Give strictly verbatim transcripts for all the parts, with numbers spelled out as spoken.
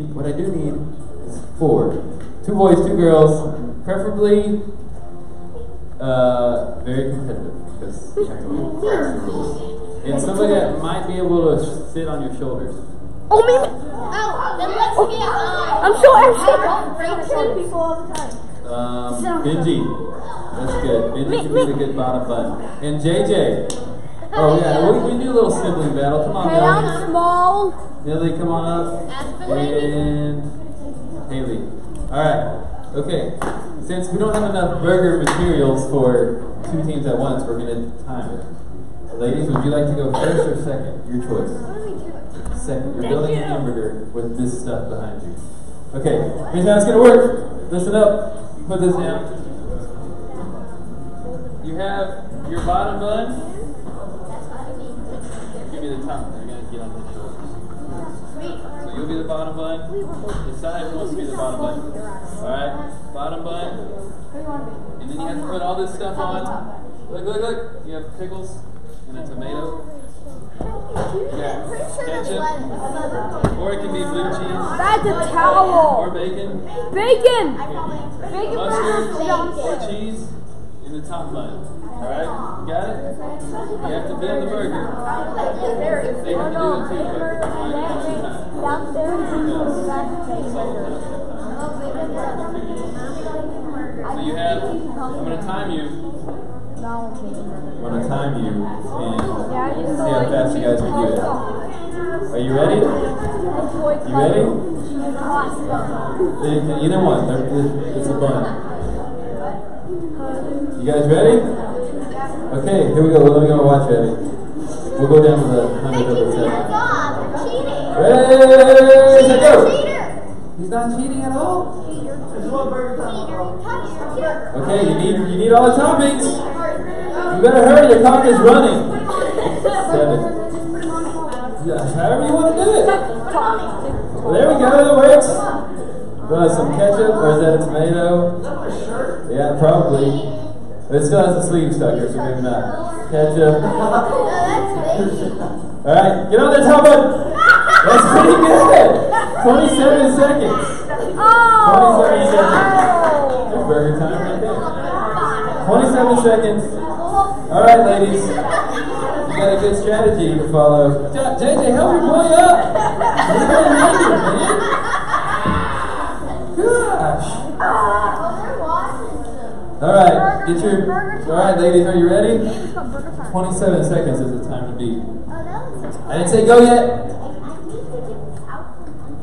need, what I do need is four. Two boys, two girls, preferably uh, very competitive, because you have to win. That's the rules. And somebody that might be able to sit on your shoulders. Oh, me! Oh, then let's oh. get, uh, I'm so anxious. I tell people all the time. Um, Benji. That's good. Benji's a really good bottom button. And J J. Oh, yeah, we can do a little sibling battle. Come on, Nelly. Hey, I'm small. Nelly, come on up. And Haley. Alright, okay. Since we don't have enough burger materials for two teams at once, we're going to time it. Ladies, would you like to go first or second? Your choice. Second, you're building an hamburger with this stuff behind you. Okay, here's how it's gonna work. Listen up. Put this down. You have your bottom bun. Give me the top. You're gonna get on the shoulders. So you'll be the bottom bun. Decide who wants to be the bottom bun. All right, bottom bun. And then you have to put all this stuff on. Look, look, look. You have pickles and a tomato. Yeah. Ketchup, or it can be blue cheese. That's a towel. Or bacon. Bacon. Yeah. Bacon. Mustard, or cheese in the top bun. All right, you got it. You have to build the burger. They have to do the two burgers. So you have. I'm gonna time you. I'm gonna time you and. See how fast you guys can do it. Are you ready? You ready? It, either one. It's a bun. You guys ready? Okay, here we go. Let me go watch it. We'll go down to the hundred of the set. Ready? Go. He's not cheating at all. Okay, you need you need all the toppings. You better hurry. The clock is running. Seven. Yeah, however you want to do it. Well, there we go, that works. Uh, some ketchup, or is that a tomato? Yeah, probably. But it still has the sleeve stuck here, so maybe not. Ketchup. Alright, get on there, top up. That's pretty good. twenty-seven seconds. twenty-seven seconds. That's burger time right there. twenty-seven seconds. Alright, ladies. Got a good strategy to follow. J J, help your boy up! He's gonna make it, man! Gosh! Alright, get your. Alright, ladies, are you ready? twenty-seven seconds is the time to beat. I didn't say go yet!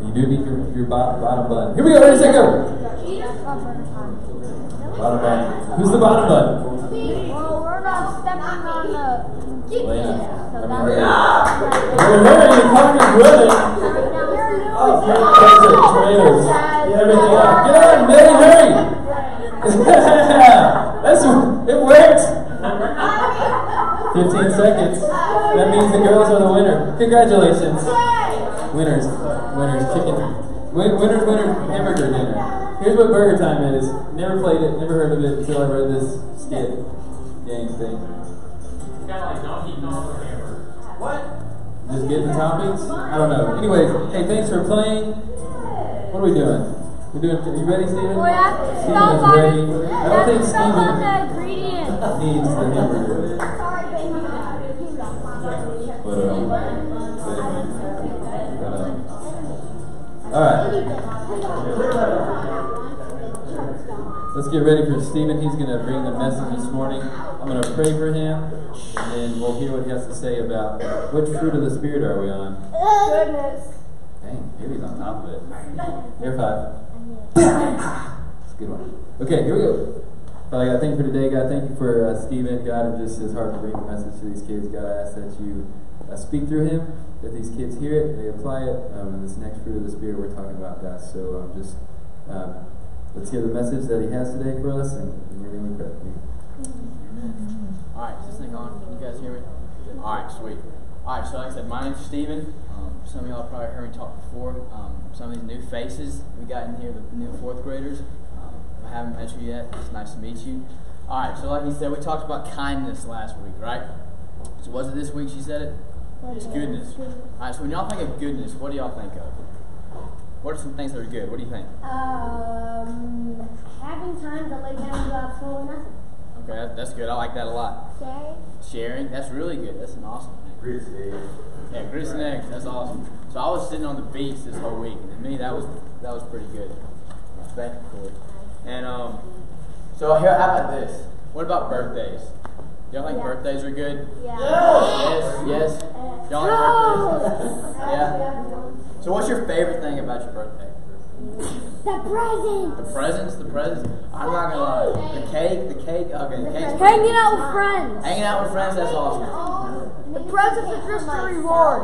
You do need your, your bottom, bottom bun. Here we go, ready, say go! Bottom bun. Who's the bottom bun? fifteen seconds. That means the girls are the winner. Congratulations. Winners. Winners. Chicken. Win, winner, winner. Hamburger dinner. Here's what burger time is. Never played it. Never heard of it until I read this skit. Game thing. Kind of like not eating all the hamburger. What? Just getting the toppings? I don't know. Anyways, hey, thanks for playing. What are we doing? We're doing. Are you ready, Steven? We have to stop on the ingredients. I don't think Steven needs the hamburger. Alright. Let's get ready for Stephen. He's going to bring the message this morning. I'm going to pray for him, and then we'll hear what he has to say about which fruit of the Spirit are we on. Goodness. Dang, Haley's on top of it. Air five. It's a good one. Okay, here we go. Father God, thank you for today. God, thank you for uh, Stephen. God, and just his heart to bring the message to these kids. God, I ask that you uh, speak through him. That these kids hear it, they apply it, um, and this next fruit of the Spirit we're talking about, God. So um, just um, let's hear the message that he has today for us, and we're going to pray. All right, is this thing on? Can you guys hear me? All right, sweet. All right, so like I said, my name's Stephen. Um, some of y'all have probably heard me talk before. Um, some of these new faces we got in here, the new fourth graders. Um, I haven't met you yet. It's nice to meet you. All right, so like he said, we talked about kindness last week, right? So was it this week she said it? It's goodness. Alright, so when y'all think of goodness, what do y'all think of? What are some things that are good? What do you think? Um, having time to lay down and do absolutely nothing. Okay, that, that's good. I like that a lot. Sharing. Sharing. That's really good. That's an awesome thing. Grits and eggs. Yeah, grits and eggs. That's awesome. So I was sitting on the beach this whole week, and to me that was that was pretty good. Respectful. And um, so here, how about this? What about birthdays? Y'all think yeah. birthdays are good? Yeah. Yes. Yes. yes. Y'all like birthdays? Yeah. So what's your favorite thing about your birthday? The presents. The presents. The presents. I'm not gonna lie. The cake. The cake. Okay. The cake. Hanging out with friends. Hanging out with friends. That's awesome. The presents are just a reward.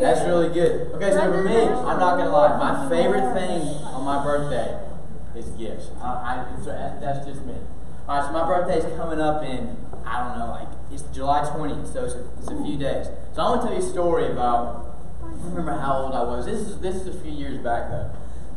That's really good. Okay. So for me, I'm not gonna lie. My favorite thing on my birthday is gifts. I, I so that's just me. Alright, so my birthday is coming up in, I don't know, like, it's July twentieth, so it's a, it's a few days. So I want to tell you a story about, I don't remember how old I was. This is this is a few years back, though.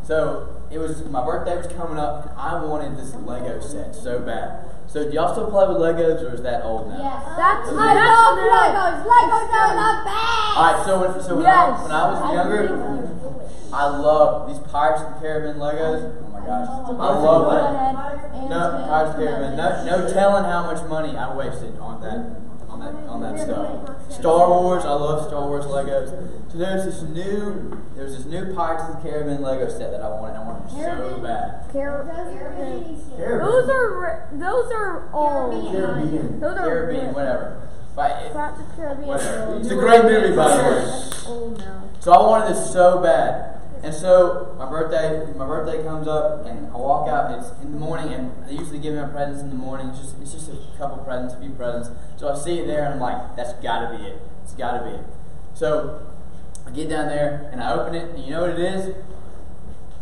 So, it was, my birthday was coming up, and I wanted this Lego set so bad. So, do y'all still play with Legos, or is that old now? Yes, that's so I love Legos. Legos are the best! Alright, so when, so when, yes. I, when I was younger, I loved these Pirates of the Caribbean Legos. Gosh. I love that. No, Pirates of the Caribbean. No, no telling how much money I wasted on that, on that, on that stuff. Star Wars. I love Star Wars Legos. So there's this new, there's this new Pirates of the Caribbean Lego set that I wanted. I wanted it so bad. Caribbean. Those are those are old. Caribbean. Those are Caribbean. Whatever. But it, whatever. It's a great movie, by the way. So I wanted this so bad. And so my birthday, my birthday comes up, and I walk out. It's in the morning, and I usually give him presents in the morning. It's just, it's just a couple presents, a few presents. So I see it there, and I'm like, that's got to be it. It's got to be it. So I get down there, and I open it, and you know what it is?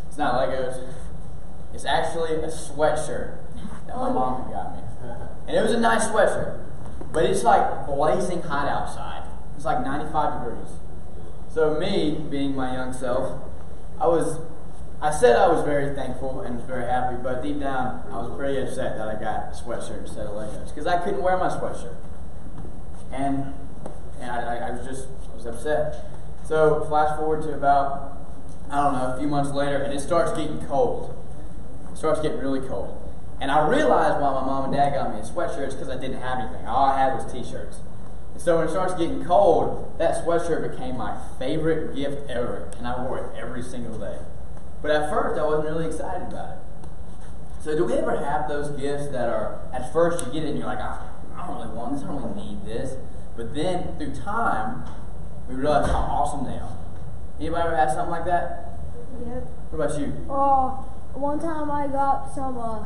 It's not Legos. It's actually a sweatshirt that my mom got me, and it was a nice sweatshirt, but it's like blazing hot outside. It's like ninety-five degrees. So me, being my young self. I was, I said I was very thankful and was very happy, but deep down I was pretty upset that I got a sweatshirt instead of Legos because I couldn't wear my sweatshirt, and and I, I was just I was upset. So flash forward to about I don't know a few months later, and it starts getting cold. It starts getting really cold, and I realized why my mom and dad got me a sweatshirt is because I didn't have anything. All I had was t-shirts. So when it starts getting cold, that sweatshirt became my favorite gift ever, and I wore it every single day. But at first, I wasn't really excited about it. So do we ever have those gifts that are, at first you get it and you're like, I don't really want this, I don't really need this. But then, through time, we realize how awesome they are. Anybody ever had something like that? Yep. What about you? Uh, one time I got some uh,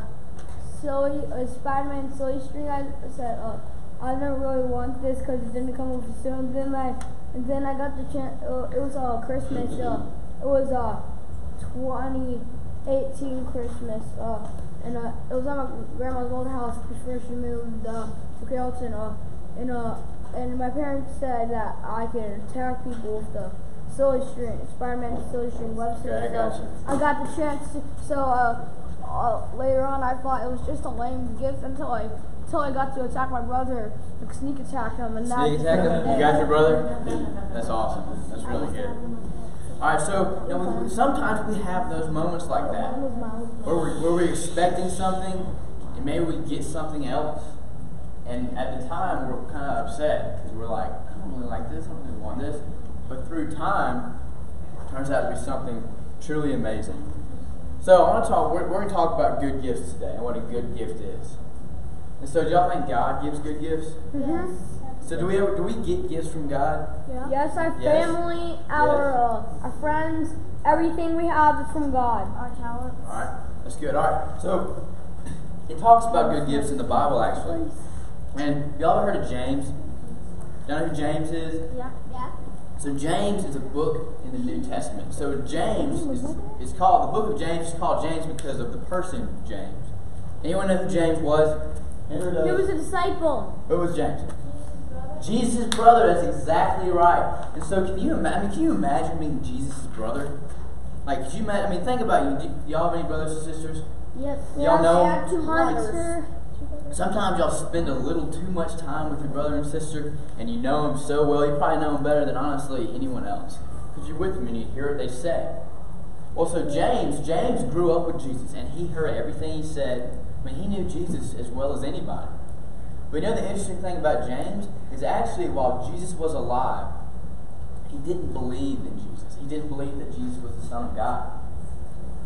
silly, uh, Spider-Man silly string. I said, uh, I didn't really want this because it didn't come over soon. Then I, and then I got the chance. Uh, it was uh, Christmas. Uh, it was uh, twenty eighteen Christmas. Uh, and uh, it was at my grandma's old house before she moved uh, to Carrollton. Uh, and uh, and my parents said that I could attack people with the silly string, Spider-Man silly string website. Yeah, I got you. I got the chance. To, so uh, uh, later on, I thought it was just a lame gift until I. Until I got to attack my brother, like sneak attack him, and sneak attack him. You got your brother? That's awesome. That's really good. All right, so you know, we, sometimes we have those moments like that where we're, where we're expecting something, and maybe we get something else, and at the time we're kind of upset because we're like, I don't really like this, I don't really want this. But through time, it turns out to be something truly amazing. So I want to talk. We're, we're going to talk about good gifts today and what a good gift is. And so, do y'all think God gives good gifts? Yes. So, do we ever, do we get gifts from God? Yeah. Yes, our family, yes. our yes. Uh, our friends, everything we have is from God. Our talents. All right, that's good. All right, so it talks about good gifts in the Bible, actually. And y'all ever heard of James? Y'all know who James is? Yeah. Yeah. So James is a book in the New Testament. So James is, is called the book of James is called James because of the person James. Anyone know who James was? He was a disciple. Who was James? Jesus' brother. That's exactly right. And so, can you imagine? Can you imagine being Jesus' brother? Like, could you imagine? I mean, think about it. Do y'all have any brothers and sisters? Yes. Y'all know them? Two brothers. Sometimes y'all spend a little too much time with your brother and sister, and you know them so well. You probably know them better than honestly anyone else. Because you're with them and you hear what they say. Well, so James, James grew up with Jesus, and he heard everything he said. I mean, he knew Jesus as well as anybody. But you know the interesting thing about James is actually while Jesus was alive, he didn't believe in Jesus. He didn't believe that Jesus was the Son of God.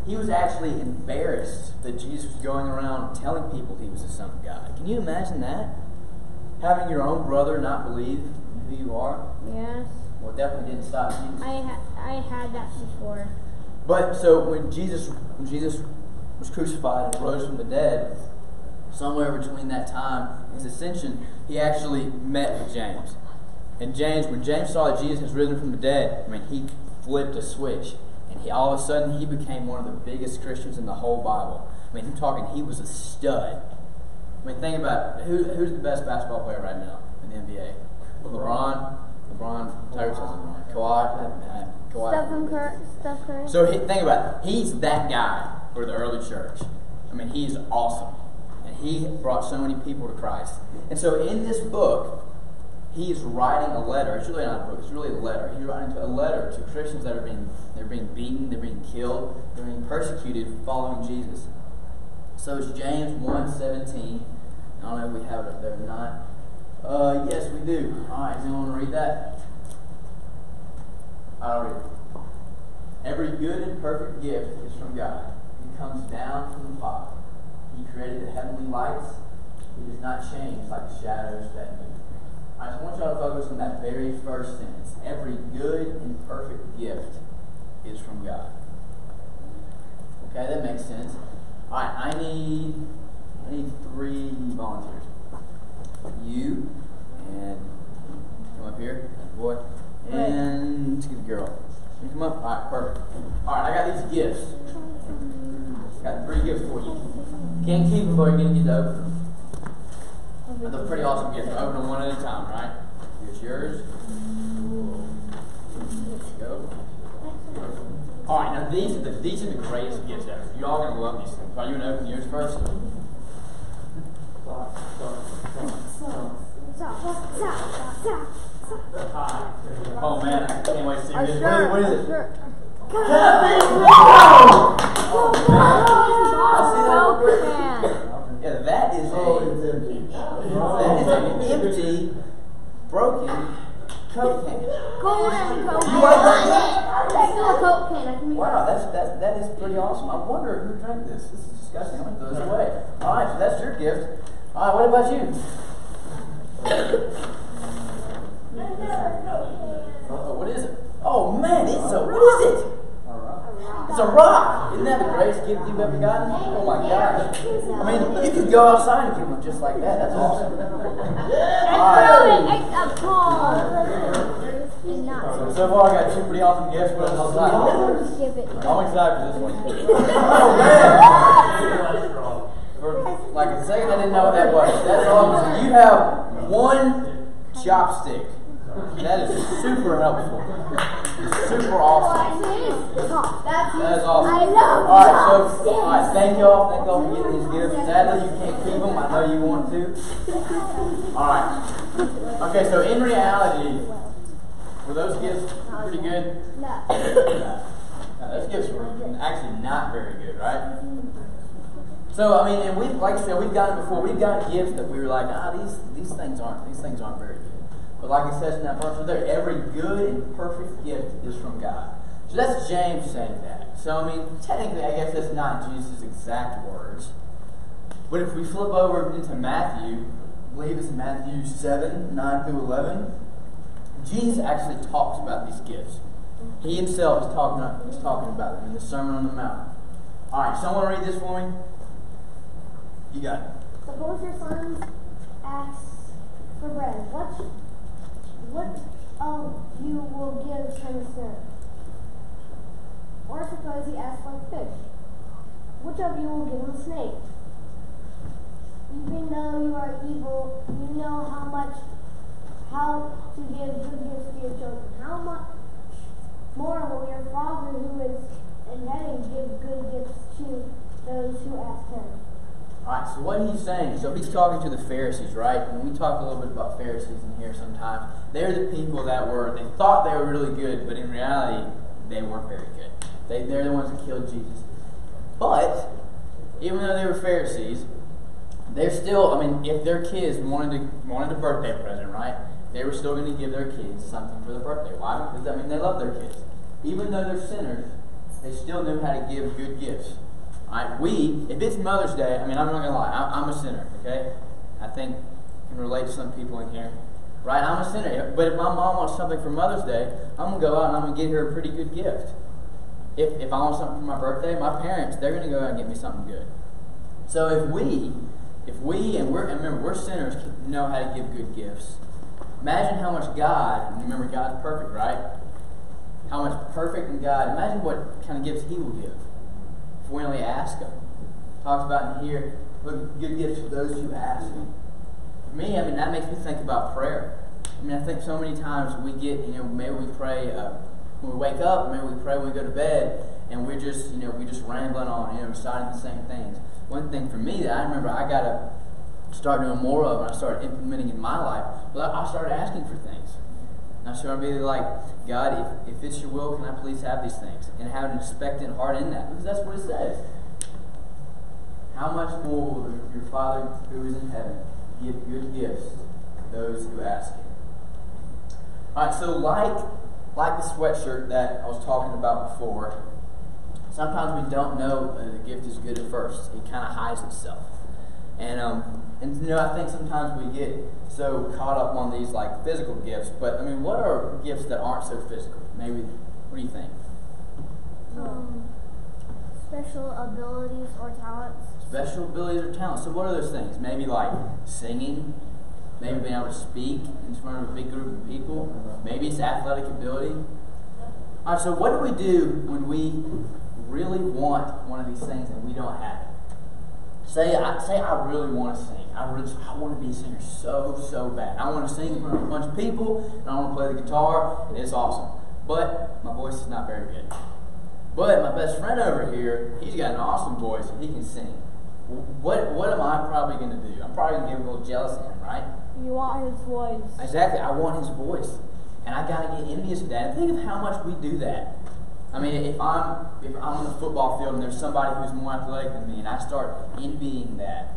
He was actually embarrassed that Jesus was going around telling people he was the Son of God. Can you imagine that? Having your own brother not believe who you are? Yeah. Well, it definitely didn't stop Jesus. I, ha I had that before. But so when Jesus, when Jesus was crucified and rose from the dead, somewhere between that time and his ascension, he actually met with James. And James, when James saw that Jesus was risen from the dead, I mean, he flipped a switch. And he, all of a sudden, he became one of the biggest Christians in the whole Bible. I mean, I'm talking, he was a stud. I mean, think about it. Who, who's the best basketball player right now in the N B A? LeBron. LeBron. Pirates of the Caribbean. Kawhi. Kawhi. Steph Curry. So he, think about it. He's that guy for the early church. I mean, he's awesome. And he brought so many people to Christ. And so in this book, he is writing a letter. It's really not a book. It's really a letter. He's writing a letter to Christians that are being, they're being beaten, they're being killed, they're being persecuted for following Jesus. So it's James one seventeen. I don't know if we have it up there or not. Uh, yes, we do. All right, does anyone want to read that? I'll read it. Every good and perfect gift is from God. It comes down from the Father. He created the heavenly lights. He does not change like the shadows that move. I just want y'all to focus on that very first sentence. Every good and perfect gift is from God. Okay, that makes sense. All right, I need I need three volunteers. You and come up here, boy, and the girl. You come up. All right, perfect. All right, I got these gifts. I got three gifts for you. Can't keep them before you're gonna get to open them. That's a pretty awesome gift. Open them one at a time, right? Here's yours. Go. All right, now these are the these are the greatest gifts ever. You all are gonna love these things. Are you gonna open yours first? Oh man, I can't wait to see this. Sure, what is it? Sure. Oh, wow. Yeah, that is a empty. That is an empty, broken Coke can. Golden Coke can. You like that? That's not a Coke can. Wow, that's that that is pretty awesome. I wonder who drank this. This is disgusting. I'm gonna throw this away. All right, so that's your gift. All right, what about you? Uh-oh, what is it? Oh man, it's a what is it? It's a rock! Isn't that the greatest gift you've ever gotten? Oh my gosh. I mean, you could go outside and get one just like that. That's awesome. Right. So far, I got two pretty awesome gifts. What else is outside? I'm excited for this one. Oh man! For like a second, I didn't know what that was. That's awesome. You have one chopstick. That is super helpful. Super awesome. That is awesome. I love it. All right, so all right, thank y'all. Thank y'all for getting these gifts. Sadly, you can't keep them. I know you want to. All right. Okay, so in reality, were those gifts pretty good? No. No, those gifts were actually not very good, right? So I mean, and we like I said, we've gotten before. We've got gifts that we were like, ah, these these things aren't these things aren't very good. But like it says in that verse there, every good and perfect gift is from God. So that's James saying that. So I mean, technically, I guess that's not Jesus' exact words. But if we flip over into Matthew, I believe it's Matthew seven, nine through eleven, Jesus actually talks about these gifts. He himself is talking, is talking about them in the Sermon on the Mount. All right, someone read this for me? You got it. Suppose your son asks for bread. What? What of you will give him sir? Or suppose he asks for fish. Which of you will give him a snake? Even though you are evil, you know how much how to give good gifts to your children. How much more will your Father who is in heaven give good gifts to those who ask him? Alright, so what he's saying, so he's talking to the Pharisees, right? And we talk a little bit about Pharisees in here sometimes. they're the people that were, they thought they were really good, but in reality, they weren't very good. They, they're the ones that killed Jesus. But, even though they were Pharisees, they're still, I mean, if their kids wanted to, wanted a birthday present, right? They were still going to give their kids something for their birthday. Why? Because, I mean, they love their kids. Even though they're sinners, they still knew how to give good gifts. Alright, we, if it's Mother's Day, I mean, I'm not going to lie, I, I'm a sinner, okay? I think I can relate to some people in here. Right? I'm a sinner. But if my mom wants something for Mother's Day, I'm going to go out and I'm going to get her a pretty good gift. If, if I want something for my birthday, my parents, they're going to go out and get me something good. So if we, if we, and, we're, and remember, we're sinners, know how to give good gifts. Imagine how much God, and remember God's perfect, right? How much perfect in God, imagine what kind of gifts He will give. If we only ask Him. Talks about in here, look, good gifts for those who ask Him. For me, I mean, that makes me think about prayer. I mean, I think so many times we get, you know, maybe we pray uh, when we wake up, maybe we pray when we go to bed, and we're just, you know, we're just rambling on, you know, reciting the same things. One thing for me that I remember I got to start doing more of, and I started implementing in my life, well, I started asking for things. And I started being like, God, if, if it's your will, can I please have these things? And have an expectant heart in that, because that's what it says. How much more will your Father who is in heaven give good gifts to those who ask Him? Alright, so like, like the sweatshirt that I was talking about before, sometimes we don't know the gift is good at first. It kind of hides itself. And, um, and you know, I think sometimes we get so caught up on these, like, physical gifts, but, I mean, what are gifts that aren't so physical? Maybe, what do you think? Um, special abilities or talents. Special abilities or talents. So what are those things? Maybe, like, singing. Maybe being able to speak in front of a big group of people. Maybe it's athletic ability. All right, so what do we do when we really want one of these things and we don't have it? Say I, say I really want to sing. I really, I want to be a singer so, so bad. I want to sing in front of a bunch of people, and I want to play the guitar, and it's awesome. But my voice is not very good. But my best friend over here, he's got an awesome voice, and he can sing. What what am I probably going to do? I'm probably going to get a little jealous of him, right? You want his voice. Exactly. I want his voice. And I got to get envious of that. And think of how much we do that. I mean, if I'm if I'm on the football field and there's somebody who's more athletic than me and I start envying that,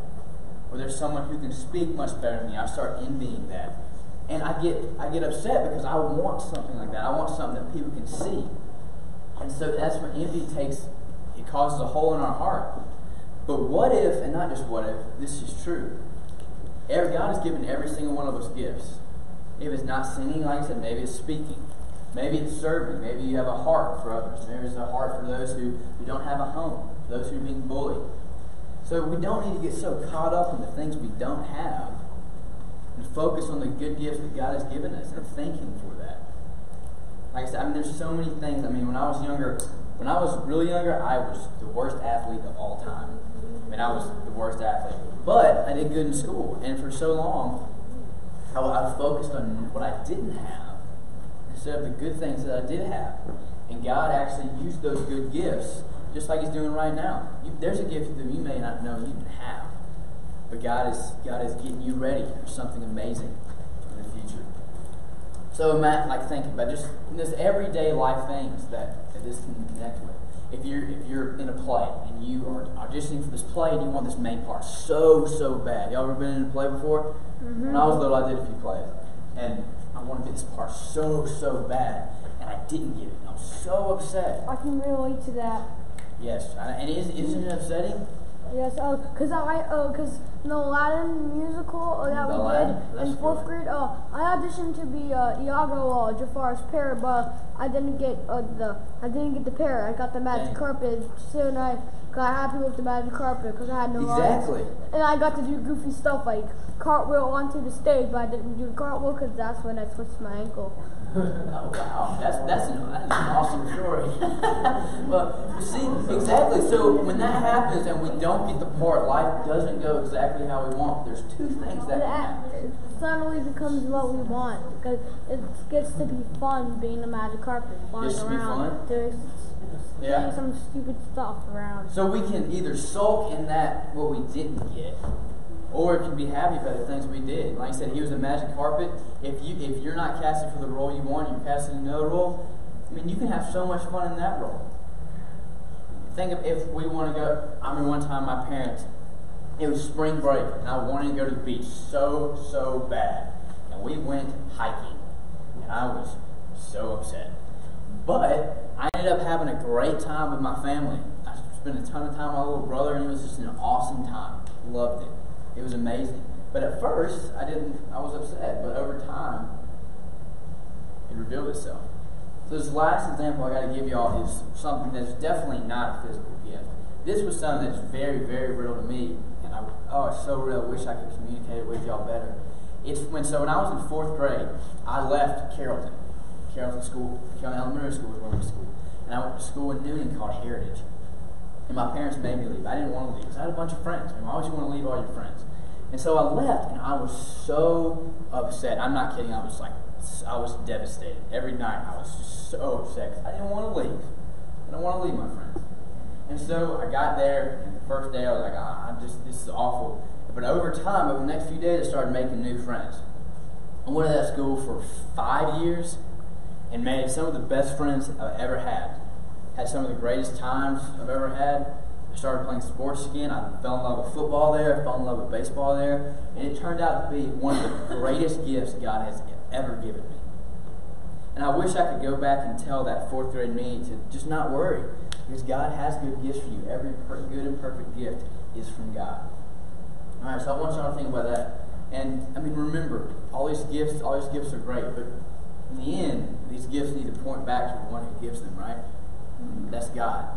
or there's someone who can speak much better than me, I start envying that, and I get I get upset because I want something like that. I want something that people can see, and so that's when envy takes it causes a hole in our heart. But what if, and not just what if, this is true. Every, God has given every single one of us gifts. If it's not singing, like I said, maybe it's speaking. Maybe it's serving. Maybe you have a heart for others. Maybe it's a heart for those who, who don't have a home, those who are being bullied. So we don't need to get so caught up in the things we don't have and focus on the good gifts that God has given us and thank Him for that. Like I said, I mean, there's so many things. I mean, when I was younger, when I was really younger, I was the worst athlete of all time. I mean, I was the worst athlete. But I did good in school, and for so long, I, I focused on what I didn't have. Instead of the good things that I did have. And God actually used those good gifts, just like He's doing right now. You, there's a gift that you may not know you even have. But God is God is getting you ready for something amazing in the future. So Matt, like think about just this everyday life things that, that this can connect with. If you're if you're in a play and you are auditioning for this play and you want this main part so, so bad. Y'all ever been in a play before? Mm-hmm. When I was little I did a few plays. And I want to get this part so, so bad, and I didn't get it. And I'm so upset. I can relate to that. Yes, and is, isn't it upsetting? Yes, oh, because I, oh, because the Aladdin musical that we did in fourth grade, uh, I auditioned to be uh, Iago, uh, Jafar's parrot, but I didn't get uh, the, I didn't get the parrot. I got the magic carpet. Soon I got happy with the magic carpet because I had no lines. Exactly. And I got to do goofy stuff like cartwheel onto the stage, but I didn't do the cartwheel because that's when I twisted my ankle. Oh wow, that's that's an, that's an awesome story. Well, see, exactly. So when that happens and we don't get the part, life doesn't go exactly how we want. There's two things that, that happen. It suddenly becomes what we want because it gets to be fun being a magic carpet, flying around, doing yeah. some stupid stuff around. So we can either sulk in that what we didn't get, or it can be happy about the things we did. Like I said, he was a magic carpet. If you if you're not casting for the role you want, you're casting another role. I mean, you can have so much fun in that role. Think of if we want to go. I remember one time my parents. It was spring break, and I wanted to go to the beach so so bad, and we went hiking, and I was so upset. But I ended up having a great time with my family. I spent a ton of time with my little brother, and it was just an awesome time. Loved it. It was amazing. But at first, I didn't, I was upset. But over time, it revealed itself. So this last example I got to give y'all is something that's definitely not a physical gift. This was something that's very, very real to me. And I, oh, it's so real. I wish I could communicate it with y'all better. It's when, so when I was in fourth grade, I left Carrollton. Carrollton School, Carrollton Elementary School was where we went to school. And I went to school in Newnan called Heritage. And my parents made me leave. I didn't want to leave because I had a bunch of friends. I mean, why would you want to leave all your friends? And so I left, and I was so upset. I'm not kidding. I was like, I was devastated. Every night I was just so upset because I didn't want to leave. I don't want to leave my friends. And so I got there, and the first day I was like, ah, I'm just, this is awful. But over time, over the next few days, I started making new friends. I went to that school for five years. And made some of the best friends I've ever had. Had some of the greatest times I've ever had. I started playing sports again. I fell in love with football there. I fell in love with baseball there. And it turned out to be one of the greatest gifts God has ever given me. And I wish I could go back and tell that fourth grade me to just not worry. Because God has good gifts for you. Every good and perfect gift is from God. All right, so I want y'all to think about that. And, I mean, remember, all these gifts, all these gifts are great, but in the end, these gifts need to point back to the one who gives them, right? That's God.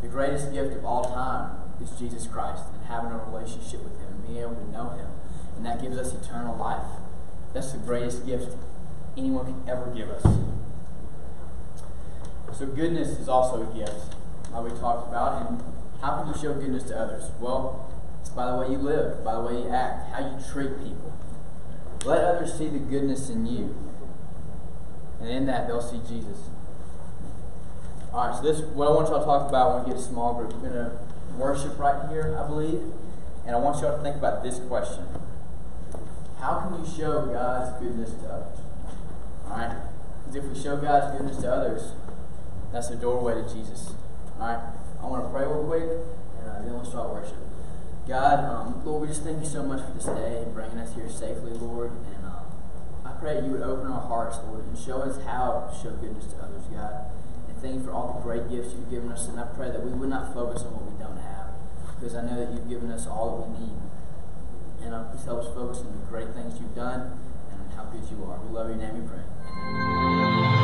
The greatest gift of all time is Jesus Christ and having a relationship with Him and being able to know Him. And that gives us eternal life. That's the greatest gift anyone can ever give us. So goodness is also a gift, like we talked about. And how can you show goodness to others? Well, it's by the way you live, by the way you act, how you treat people. Let others see the goodness in you. And in that, they'll see Jesus. All right, so this, what I want y'all to talk about when we get a small group, we're going to worship right here, I believe. And I want y'all to think about this question. How can you show God's goodness to others? All right? Because if we show God's goodness to others, that's the doorway to Jesus. All right? I want to pray real quick, and uh, then we'll start worship. God, um, Lord, we just thank you so much for this day and bringing us here safely, Lord. And um, I pray that you would open our hearts, Lord, and show us how to show goodness to others, God. And thank you for all the great gifts you've given us. And I pray that we would not focus on what we don't have, because I know that you've given us all that we need. And uh, please help us focus on the great things you've done and on how good you are. We love you, in your name we pray. Amen.